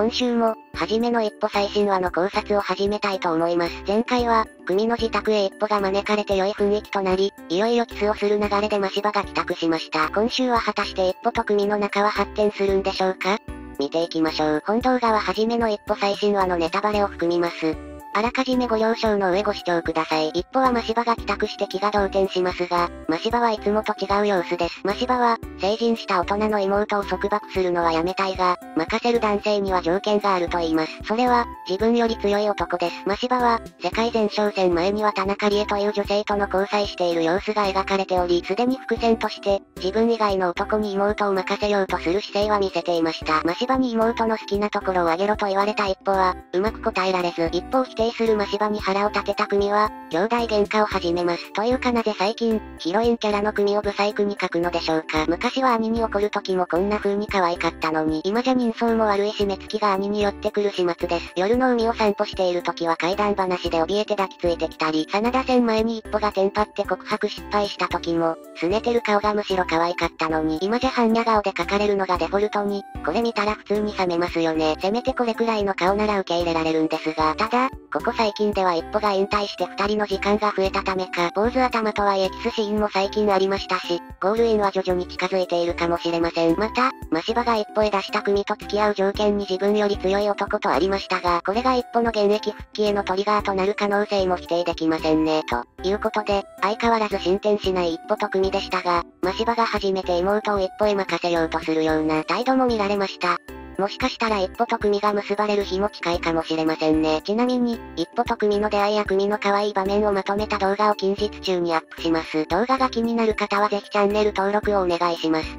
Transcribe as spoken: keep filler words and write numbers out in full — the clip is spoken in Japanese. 今週も、はじめの一歩最新話の考察を始めたいと思います。前回は、組の自宅へ一歩が招かれて良い雰囲気となり、いよいよキスをする流れで真柴が帰宅しました。今週は果たして一歩と組の仲は発展するんでしょうか？見ていきましょう。本動画ははじめの一歩最新話のネタバレを含みます。あらかじめご了承の上ご視聴ください。一歩は真柴が帰宅して気が動転しますが、真柴はいつもと違う様子です。真柴は、成人した大人の妹を束縛するのはやめたいが、任せる男性には条件があると言います。それは、自分より強い男です。真柴は、世界前哨戦前には田中理恵という女性との交際している様子が描かれており、すでに伏線として、自分以外の男に妹を任せようとする姿勢は見せていました。真柴に妹の好きなところをあげろと言われた一歩は、うまく答えられず、一歩を否定する真柴に腹を立てた組は、兄弟喧嘩を始めます。というかなぜ最近、ヒロインキャラの組をブサイクに書くのでしょうか。昔は兄に怒る時もこんな風に可愛かったのに、今じゃ人相も悪いし目つきが兄に寄ってくる始末です。夜の海を散歩している時は怪談話で怯えて抱きついてきたり、真田戦前に一歩がテンパって告白失敗した時も、拗ねてる顔がむしろ可愛かったのに、今じゃ半ニャ顔で書かれるのがデフォルトに、これ見たら普通に冷めますよね。せめてこれくらいの顔なら受け入れられるんですが、ただ、ここ最近では一歩が引退して二人の時間が増えたためか、坊主頭とはいえキスシーンも最近ありましたし、ゴールインは徐々に近づいているかもしれません。また、真柴が一歩へ出した組と付き合う条件に自分より強い男とありましたが、これが一歩の現役復帰へのトリガーとなる可能性も否定できませんね。ということで、相変わらず進展しない一歩と組でしたが、真柴が初めて妹を一歩へ任せようとするような態度も見られました。もしかしたら一歩と組が結ばれる日も近いかもしれませんね。ちなみに、一歩と組の出会いや組の可愛い場面をまとめた動画を近日中にアップします。動画が気になる方はぜひチャンネル登録をお願いします。